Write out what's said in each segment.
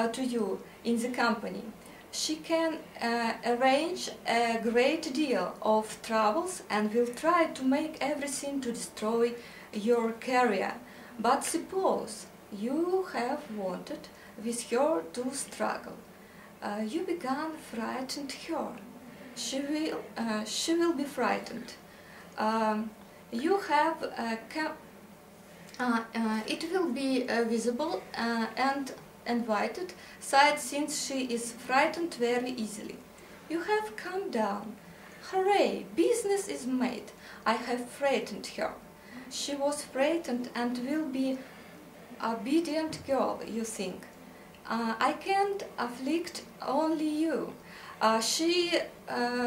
to you in the company. She can arrange a great deal of troubles and will try to make everything to destroy your career. But suppose you have wanted with her to struggle. You began frightened her. She will be frightened. You have it will be visible and invited side since she is frightened very easily. You have come down. Hooray! Business is made. I have frightened her. She was frightened and will be obedient girl, you think. I can't afflict only you. She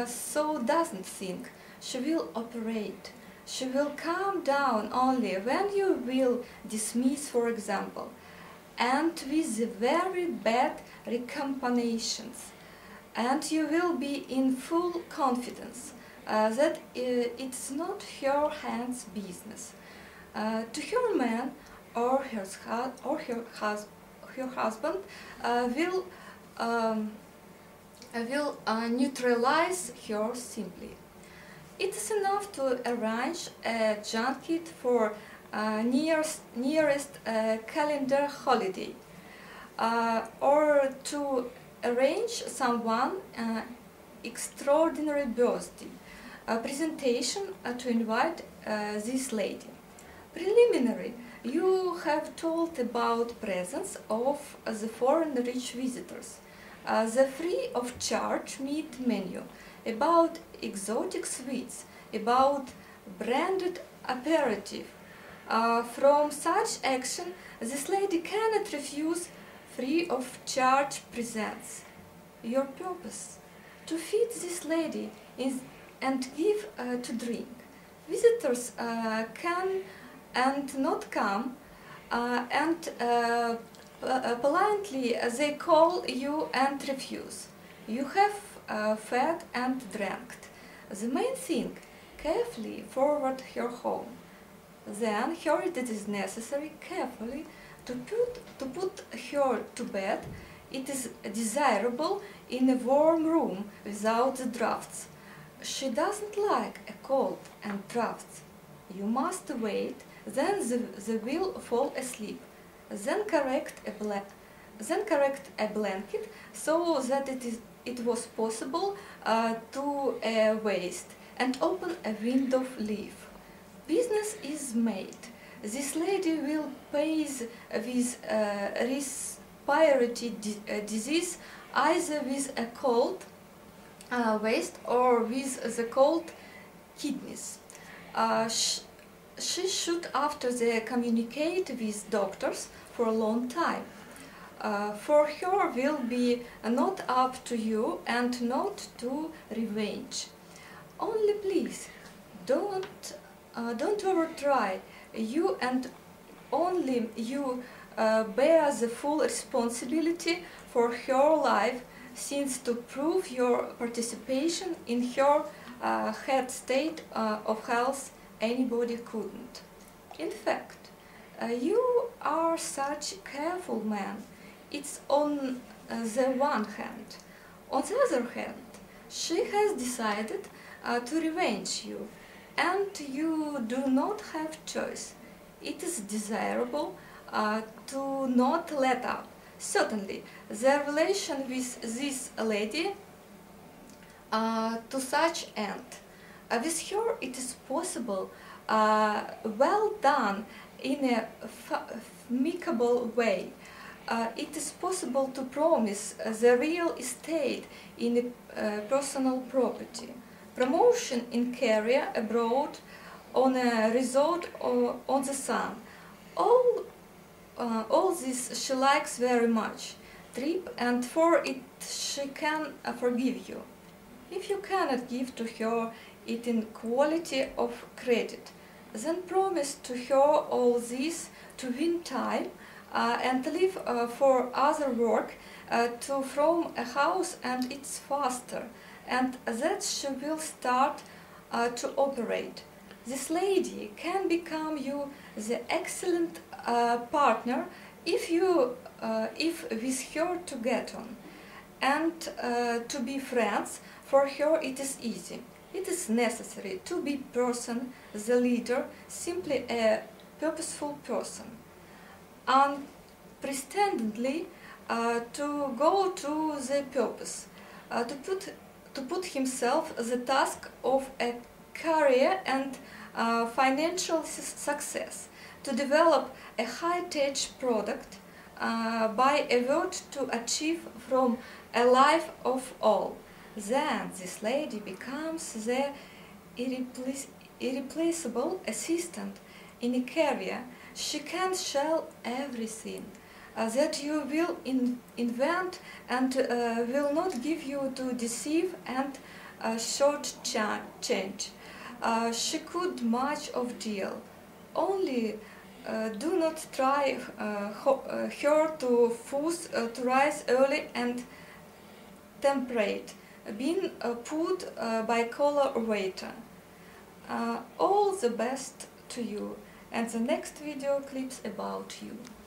so doesn't think. She will operate. She will calm down only when you will dismiss, for example, and with the very bad recompensations. And you will be in full confidence that it's not her hand's business. To her man or her husband will neutralize her simply. It is enough to arrange a junket for nearest calendar holiday, or to arrange someone extraordinary birthday, a presentation to invite this lady. Preliminary, you have told about presence of the foreign rich visitors, the free of charge meat menu, about exotic sweets, about branded aperitif. From such action, this lady cannot refuse free of charge presents. Your purpose? To feed this lady and give to drink. Visitors can and not come, and politely they call you and refuse. You have fed and drank. The main thing, carefully forward her home. Then, here it is necessary carefully to put her to bed. It is desirable in a warm room without the drafts. She doesn't like a cold and drafts. You must wait. Then the will fall asleep. Then correct a blanket so that it was possible to waste, and open a window leaf. Business is made. This lady will pay with respiratory disease, either with a cold waste or with the cold kidneys. She should after they communicate with doctors for a long time. For her will be not up to you and not to revenge. Only please, don't overtry. You and only you bear the full responsibility for her life, since to prove your participation in her head state of health anybody couldn't. In fact, you are such careful man. It's on the one hand. On the other hand, she has decided to revenge you, and you do not have choice. It is desirable to not let up. Certainly, the relation with this lady to such end. With her it is possible, well done in a amicable way. It is possible to promise the real estate in personal property, promotion in career abroad, on a resort or on the sun. All this she likes very much. Trip, and for it she can forgive you. If you cannot give to her it in quality of credit, then promise to her all this to win time, and leave for other work to from a house, and it's faster, and that she will start to operate. This lady can become you the excellent partner if you if with her to get on, and to be friends. For her it is easy. It is necessary to be person, the leader, simply a purposeful person. Unpretendingly to go to the purpose, to put himself the task of a career and financial success, to develop a high-tech product by a word to achieve from a life of all. Then this lady becomes the irreplaceable assistant in a career. She can sell everything that you will invent and will not give you to deceive and short change. She could much of deal. Only do not try her to force to rise early and temperate, being put by caller waiter. All the best to you, and the next video clips about you.